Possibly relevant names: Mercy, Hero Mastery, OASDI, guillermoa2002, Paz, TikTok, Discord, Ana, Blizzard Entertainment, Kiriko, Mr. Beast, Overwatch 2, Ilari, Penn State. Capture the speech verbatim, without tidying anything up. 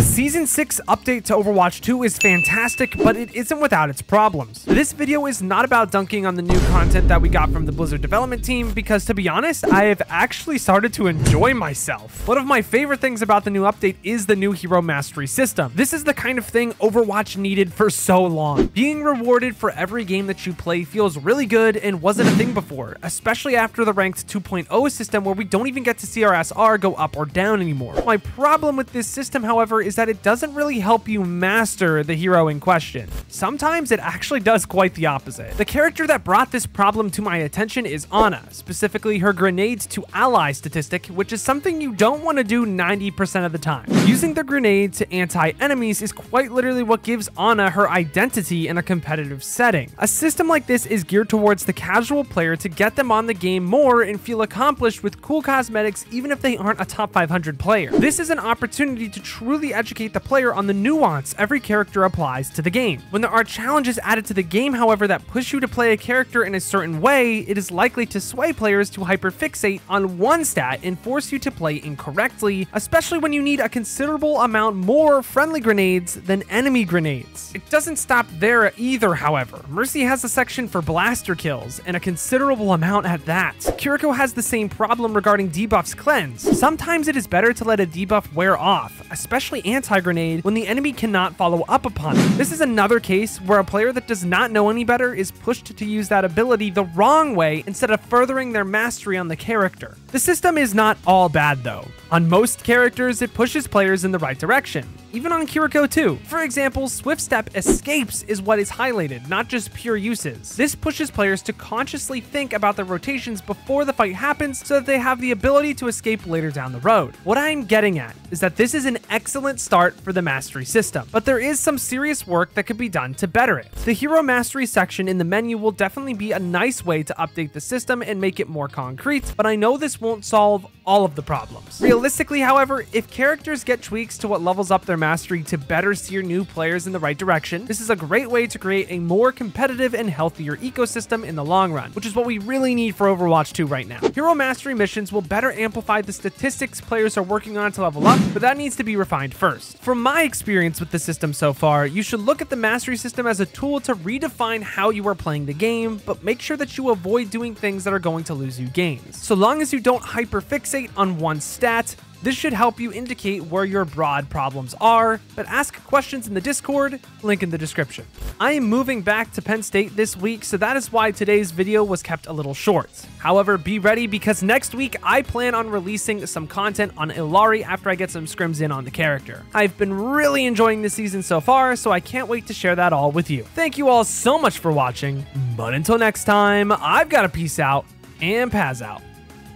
The Season six update to Overwatch two is fantastic, but it isn't without its problems. This video is not about dunking on the new content that we got from the Blizzard development team, because to be honest, I have actually started to enjoy myself. One of my favorite things about the new update is the new Hero Mastery system. This is the kind of thing Overwatch needed for so long. Being rewarded for every game that you play feels really good and wasn't a thing before, especially after the ranked two point oh system where we don't even get to see our S R go up or down anymore. My problem with this system, however, is is that it doesn't really help you master the hero in question. Sometimes it actually does quite the opposite. The character that brought this problem to my attention is Ana, specifically her grenades to ally statistic, which is something you don't want to do ninety percent of the time. Using the grenade to anti-enemies is quite literally what gives Ana her identity in a competitive setting. A system like this is geared towards the casual player to get them on the game more and feel accomplished with cool cosmetics even if they aren't a top five hundred player. This is an opportunity to truly educate the player on the nuance every character applies to the game. When there are challenges added to the game, however, that push you to play a character in a certain way, it is likely to sway players to hyperfixate on one stat and force you to play incorrectly, especially when you need a considerable amount more friendly grenades than enemy grenades. It doesn't stop there either, however. Mercy has a section for blaster kills, and a considerable amount at that. Kiriko has the same problem regarding debuffs cleanse. Sometimes it is better to let a debuff wear off, especially anti-grenade, when the enemy cannot follow up upon it. This is another case where a player that does not know any better is pushed to use that ability the wrong way instead of furthering their mastery on the character. The system is not all bad though. On most characters, it pushes players in the right direction. Even on Kiriko too. For example, Swift Step escapes is what is highlighted, not just pure uses. This pushes players to consciously think about their rotations before the fight happens so that they have the ability to escape later down the road. What I'm getting at is that this is an excellent start for the mastery system, but there is some serious work that could be done to better it. The hero mastery section in the menu will definitely be a nice way to update the system and make it more concrete, but I know this won't solve all of the problems. Realistically, however, if characters get tweaks to what levels up their mastery to better steer new players in the right direction, this is a great way to create a more competitive and healthier ecosystem in the long run, which is what we really need for Overwatch two right now. Hero mastery missions will better amplify the statistics players are working on to level up, but that needs to be refined first. From my experience with the system so far, you should look at the mastery system as a tool to redefine how you are playing the game, but make sure that you avoid doing things that are going to lose you games. So long as you don't hyperfixate on one stat, this should help you indicate where your broad problems are, but ask questions in the Discord, link in the description. I am moving back to Penn State this week, so that is why today's video was kept a little short. However, be ready because next week I plan on releasing some content on Ilari after I get some scrims in on the character. I've been really enjoying this season so far, so I can't wait to share that all with you. Thank you all so much for watching, but until next time, I've got to peace out and Paz out.